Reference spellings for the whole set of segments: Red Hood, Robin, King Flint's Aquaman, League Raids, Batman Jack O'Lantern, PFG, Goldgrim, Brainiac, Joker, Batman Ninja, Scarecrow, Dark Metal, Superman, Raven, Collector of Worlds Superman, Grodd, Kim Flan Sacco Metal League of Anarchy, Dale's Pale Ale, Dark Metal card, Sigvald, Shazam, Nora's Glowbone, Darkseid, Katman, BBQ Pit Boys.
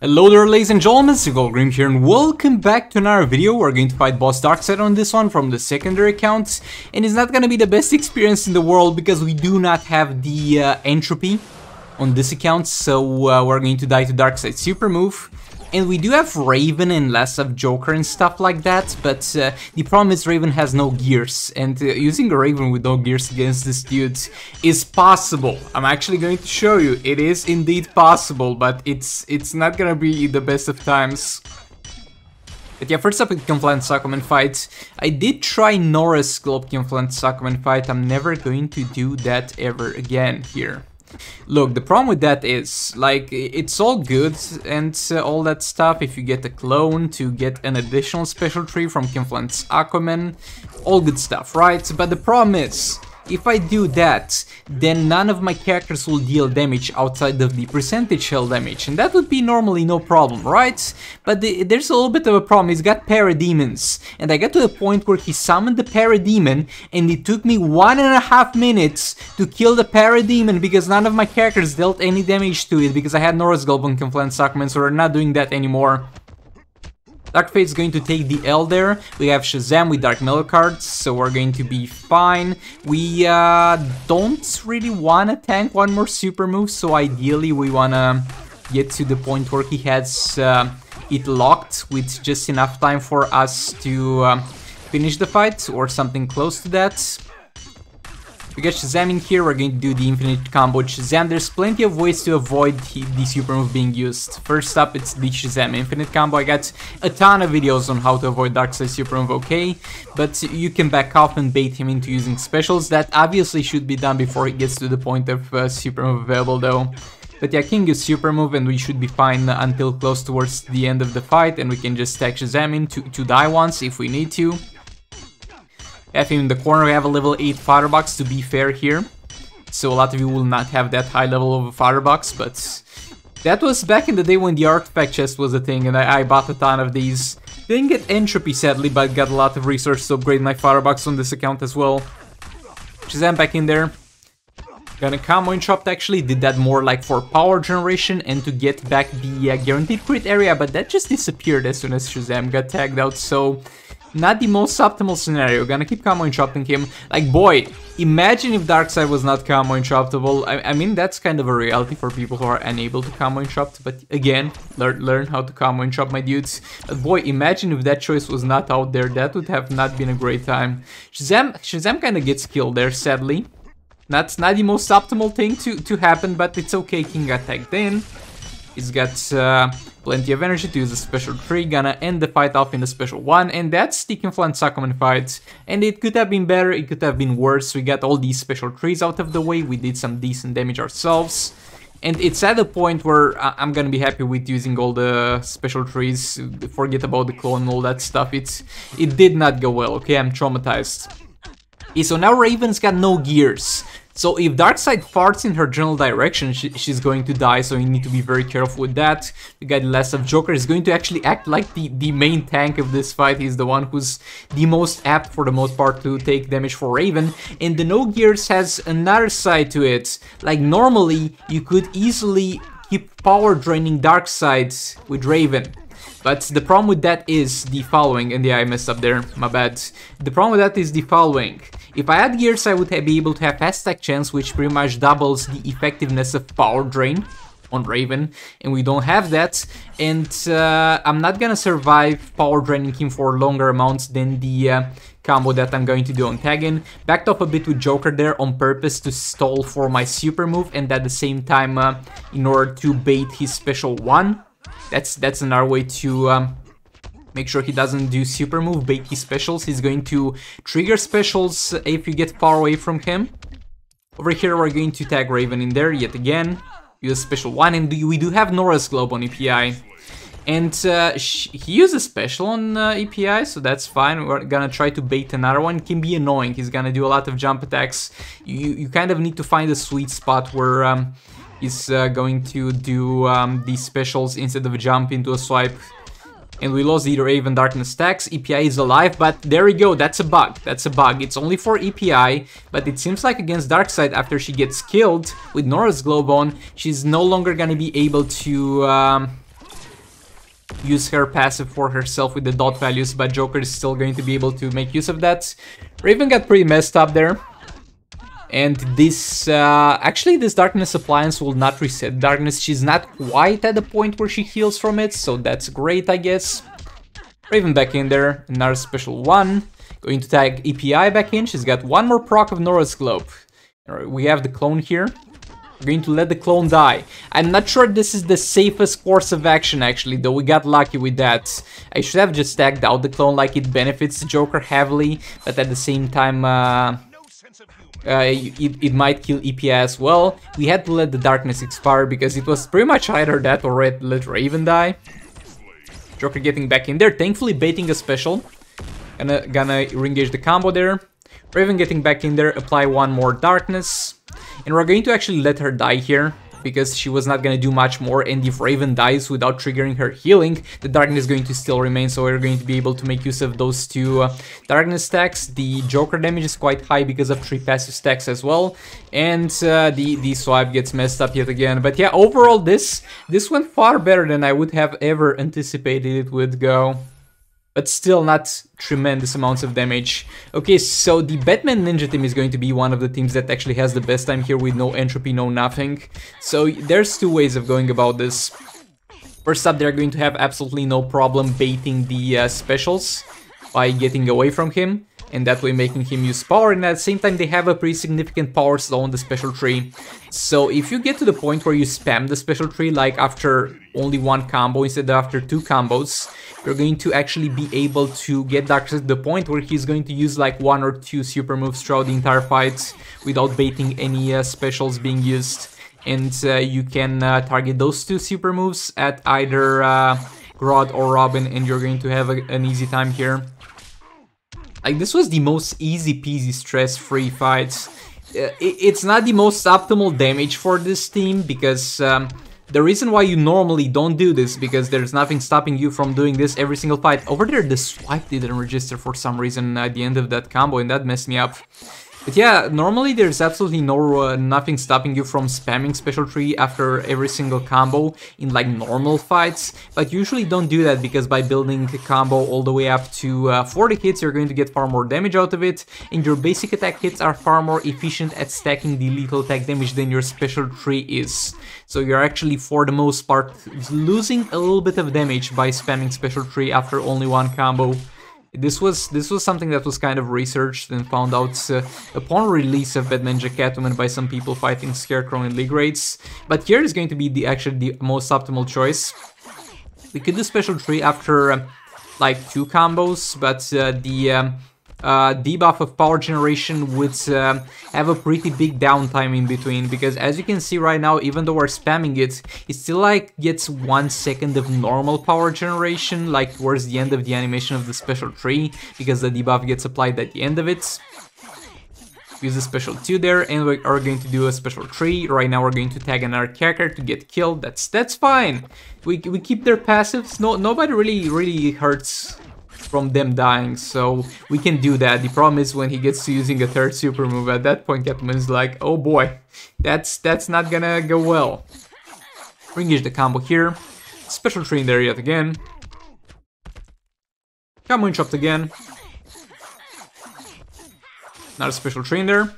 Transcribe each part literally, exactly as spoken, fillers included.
Hello there, ladies and gentlemen, Goldgrim here, and welcome back to another video. We're going to fight boss Darkseid on this one from the secondary accounts, and it's not gonna be the best experience in the world because we do not have the uh, entropy on this account, so uh, we're going to die to Darkseid's super move. And we do have Raven and less of Joker and stuff like that, but uh, the problem is Raven has no gears, and uh, using a Raven with no gears against this dude is possible. I'm actually going to show you, it is indeed possible, but it's it's not gonna be the best of times. But yeah, first up with Kim Flan Sacco fight. I did try Nora's Glowbone Flan Sacco fight. I'm never going to do that ever again here. Look, the problem with that is, like, it's all good and uh, all that stuff if you get a clone to get an additional special tree from King Flint's Aquaman, all good stuff, right? But the problem is, if I do that, then none of my characters will deal damage outside of the percentage hell damage, and that would be normally no problem, right? But the, there's a little bit of a problem. He's got parademons, and I got to the point where he summoned the parademon, and it took me one and a half minutes to kill the parademon because none of my characters dealt any damage to it because I had Nora's Glowbone, Kim Flan Sacco Metal, so we're not doing that anymore. Dark Fate's going to take the L there. We have Shazam with Dark Metal cards, so we're going to be fine. We uh, don't really want to tank one more super move, so ideally we want to get to the point where he has uh, it locked with just enough time for us to uh, finish the fight or something close to that. We get Shazam in here, we're going to do the infinite combo Shazam. There's plenty of ways to avoid the super move being used. First up, it's the Shazam infinite combo. I got a ton of videos on how to avoid Darkseid's super move, okay? But you can back off and bait him into using specials. That obviously should be done before it gets to the point of uh, super move available, though. But yeah, King is super move and we should be fine until close towards the end of the fight, and we can just stack Shazam in to, to die once if we need to. F him in the corner. We have a level eight firebox, to be fair here, so a lot of you will not have that high level of a firebox, but that was back in the day when the artifact chest was a thing, and I, I bought a ton of these. Didn't get entropy sadly, but got a lot of resources to upgrade my firebox on this account as well. Shazam back in there. Gonna combo interrupt. Actually did that more like for power generation and to get back the uh, guaranteed crit area, but that just disappeared as soon as Shazam got tagged out, so not the most optimal scenario. Gonna keep combo interrupting him. Like, boy, imagine if Darkseid was not combo interruptable. I, I mean, that's kind of a reality for people who are unable to combo interrupt, but again, learn, learn how to combo interrupt, my dudes. But boy, imagine if that choice was not out there. That would have not been a great time. Shazam, Shazam kind of gets killed there, sadly. That's not the most optimal thing to, to happen, but it's okay. King got tagged in. He's got uh, plenty of energy to use a special tree. Gonna end the fight off in a special one, and that's the Kim Flan Sacco Metal fight. And it could have been better, it could have been worse. We got all these special trees out of the way, we did some decent damage ourselves. And it's at the point where I'm gonna be happy with using all the special trees, forget about the clone and all that stuff. It's, it did not go well, okay, I'm traumatized. Okay, so now Raven's got no gears. So if Darkseid farts in her general direction, she, she's going to die, so you need to be very careful with that. We got less of Joker. He's going to actually act like the, the main tank of this fight. He's the one who's the most apt, for the most part, to take damage for Raven. And the no gears has another side to it. Like, normally, you could easily keep power draining Darkseid with Raven. But the problem with that is the following, and yeah, I messed up there, my bad. The problem with that is the following. If I had gears, I would be able to have fast stack chance, which pretty much doubles the effectiveness of power drain on Raven, and we don't have that, and uh, I'm not gonna survive power draining him for longer amounts than the uh, combo that I'm going to do on Tekkenflund. Backed off a bit with Joker there on purpose to stall for my super move, and at the same time uh, in order to bait his special one. That's that's another way to um, make sure he doesn't do super move, bait his specials. He's going to trigger specials if you get far away from him. Over here we're going to tag Raven in there yet again. Use special one, and we do have Nora's Glowbone on E P I. And uh, he uses special on uh, E P I, so that's fine. We're gonna try to bait another one. Can be annoying. He's gonna do a lot of jump attacks. You, you kind of need to find a sweet spot where Um, Is uh, going to do um, these specials instead of a jump into a swipe. And we lost either Raven Darkness stacks. E P I is alive, but there we go, that's a bug, that's a bug. It's only for E P I, but it seems like against Darkseid, after she gets killed with Nora's Glowbone, she's no longer gonna be able to um, use her passive for herself with the dot values, but Joker is still going to be able to make use of that. Raven got pretty messed up there. And this, uh, actually this Darkness appliance will not reset Darkness. She's not quite at the point where she heals from it, so that's great, I guess. Raven back in there, another special one. Going to tag E P I back in, she's got one more proc of Nora's Globe. We have the clone here. We're going to let the clone die. I'm not sure this is the safest course of action, actually, though we got lucky with that. I should have just tagged out the clone, like it benefits Joker heavily, but at the same time, uh... Uh, it, it might kill E P I as well. We had to let the Darkness expire because it was pretty much either that or let Raven die. Joker getting back in there, thankfully baiting a special. Gonna, gonna re-engage the combo there. Raven getting back in there, apply one more Darkness. And we're going to actually let her die here, because she was not gonna do much more, and if Raven dies without triggering her healing, the Darkness is going to still remain, so we're going to be able to make use of those two uh, Darkness stacks. The Joker damage is quite high because of three passive stacks as well, and uh, the, the swipe gets messed up yet again. But yeah, overall this, this went far better than I would have ever anticipated it would go. But still not tremendous amounts of damage. Okay, so the Batman Ninja team is going to be one of the teams that actually has the best time here with no entropy, no nothing. So there's two ways of going about this. First up, they're going to have absolutely no problem baiting the uh, specials by getting away from him, and that way making him use power, and at the same time they have a pretty significant power slow on the special tree. So if you get to the point where you spam the special tree, like after only one combo instead of after two combos, you're going to actually be able to get Darkseid to the point where he's going to use like one or two super moves throughout the entire fight without baiting any uh, specials being used. And uh, you can uh, target those two super moves at either uh, Grodd or Robin, and you're going to have a, an easy time here. Like, this was the most easy-peasy, stress-free fight. Uh, it, it's not the most optimal damage for this team, because um, the reason why you normally don't do this, because there's nothing stopping you from doing this every single fight. Over there, the swipe didn't register for some reason at the end of that combo, and that messed me up. But yeah, normally there's absolutely no uh, nothing stopping you from spamming special tree after every single combo in like normal fights, but usually don't do that, because by building a combo all the way up to uh, forty hits, you're going to get far more damage out of it, and your basic attack hits are far more efficient at stacking the lethal attack damage than your special tree is. So you're actually, for the most part, losing a little bit of damage by spamming special tree after only one combo. This was this was something that was kind of researched and found out uh, upon release of Batman Jack O'Lantern by some people fighting Scarecrow in League Raids. But here is going to be the actually the most optimal choice. We could do special tree after uh, like two combos, but uh, the um, uh, debuff of power generation would uh, have a pretty big downtime in between, because as you can see right now, even though we're spamming it, it still like gets one second of normal power generation, like towards the end of the animation of the special tree, because the debuff gets applied at the end of it. Use a special two there, and we are going to do a special three. Right now we're going to tag another character to get killed. That's that's fine. We we keep their passives. No nobody really really hurts from them dying, so we can do that. The problem is when he gets to using a third super move. At that point, Katman is like, oh boy, that's that's not gonna go well. Re-engage the combo here. Special tree in there yet again. Combo interrupt again. Another special tree in there.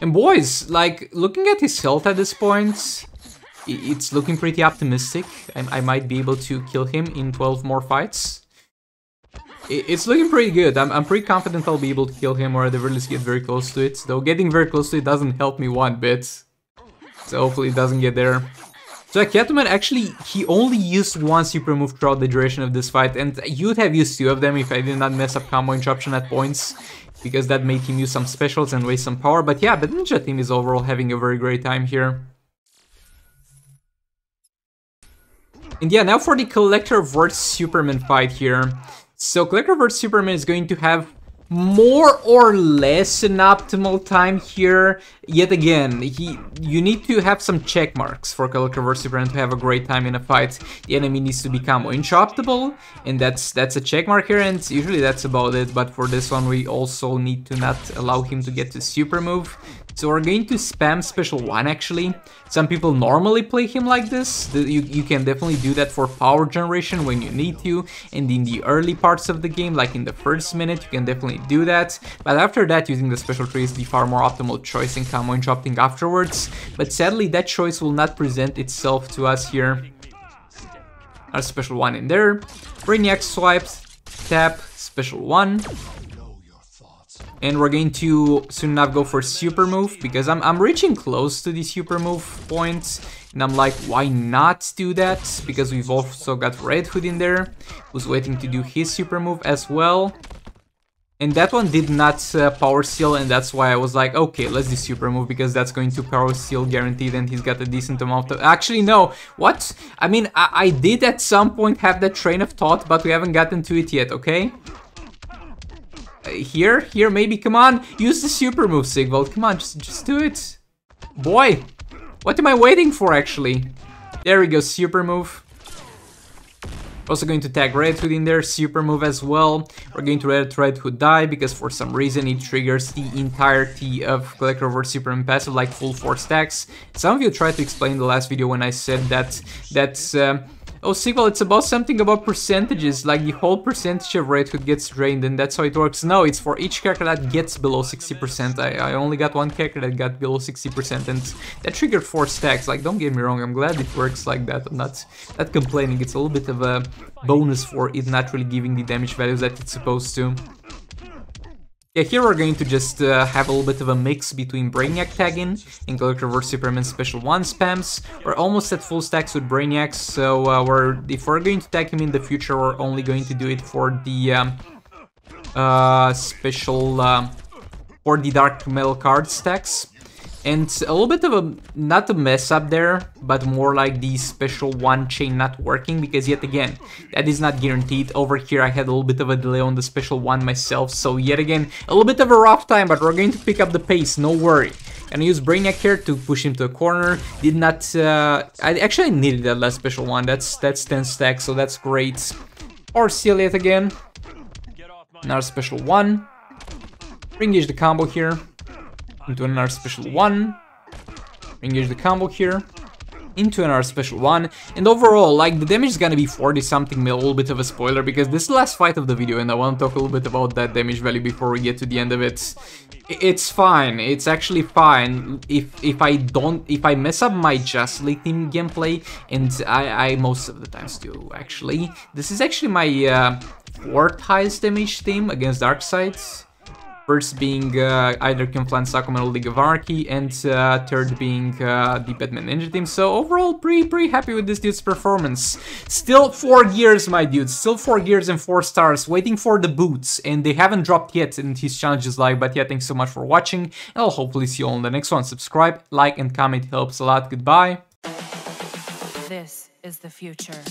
And boys, like, looking at his health at this point, it's looking pretty optimistic. I, I might be able to kill him in twelve more fights. It's looking pretty good. I'm, I'm pretty confident I'll be able to kill him, or at the very least get very close to it. Though getting very close to it doesn't help me one bit. So hopefully it doesn't get there. So Katman actually, he only used one super move throughout the duration of this fight. And you'd have used two of them if I did not mess up combo interruption at points, because that made him use some specials and waste some power. But yeah, the Ninja team is overall having a very great time here. And yeah, now for the Collector of Words Superman fight here. So Collector of Words Superman is going to have more or less an optimal time here. Yet again, he you need to have some check marks for Collector of Words Superman to have a great time in a fight. The enemy needs to become interruptable, and that's that's a check mark here, and usually that's about it. But for this one, we also need to not allow him to get to super move. So we're going to spam special one actually. Some people normally play him like this. You, you can definitely do that for power generation when you need to. And in the early parts of the game, like in the first minute, you can definitely do that. But after that, using the special three is the far more optimal choice in combo interrupting afterwards. But sadly, that choice will not present itself to us here. Our special one in there. Brainiac swipes, tap, special one. And we're going to soon enough go for super move, because I'm, I'm reaching close to the super move point. And I'm like, why not do that? Because we've also got Red Hood in there, who's waiting to do his super move as well. And that one did not uh, power steal, and that's why I was like, okay, let's do super move, because that's going to power steal guaranteed, and he's got a decent amount of... Actually, no, what? I mean, I, I did at some point have that train of thought, but we haven't gotten to it yet, okay? Uh, here, here, maybe, come on, use the super move, Sigvald, come on, just, just do it. Boy, what am I waiting for, actually? There we go, super move. Also going to tag Red Hood in there, super move as well. We're going to let Red Hood die, because for some reason it triggers the entirety of Collector of Words Superman passive, like full four stacks. Some of you tried to explain in the last video when I said that, that's, uh, oh Sigvald, it's about something about percentages, like the whole percentage of Red Hood gets drained and that's how it works. No, it's for each character that gets below sixty percent. I, I only got one character that got below sixty percent and that triggered four stacks. Like, don't get me wrong, I'm glad it works like that. I'm not, not complaining, it's a little bit of a bonus for it not really giving the damage values that it's supposed to. Yeah, here we're going to just uh, have a little bit of a mix between Brainiac tagging and Collector of Words Superman special one spams. We're almost at full stacks with Brainiac, so uh, we're, if we're going to tag him in the future, we're only going to do it for the um, uh, special, uh, for the Dark Metal card stacks. And a little bit of a, not a mess up there, but more like the special one chain not working, because yet again, that is not guaranteed. Over here I had a little bit of a delay on the special one myself, so yet again, a little bit of a rough time, but we're going to pick up the pace, no worry. And I use Brainiac here to push him to a corner. Did not, uh, I actually needed that last special one, that's, that's ten stacks, so that's great. Or steal it again. Another special one. Ring-gauge the combo here. Into another special one, engage the combo here, into another special one, and overall, like, the damage is gonna be forty something mil, a little bit of a spoiler, because this is the last fight of the video, and I wanna talk a little bit about that damage value before we get to the end of it. It's fine, it's actually fine, if if I don't, if I mess up my Just League team gameplay, and I, I most of the times do, actually. This is actually my uh, fourth highest damage team against Darkseid. First being uh, either Kim Flan Sacco Metal League of Anarchy, and uh, third being uh, the Batman Ninja team. So overall, pretty, pretty happy with this dude's performance. Still four gears, my dude. Still four gears and four stars. Waiting for the boots, and they haven't dropped yet. And his challenge is live. But yeah, thanks so much for watching, and I'll hopefully see you all in the next one. Subscribe, like, and comment helps a lot. Goodbye. This is the future.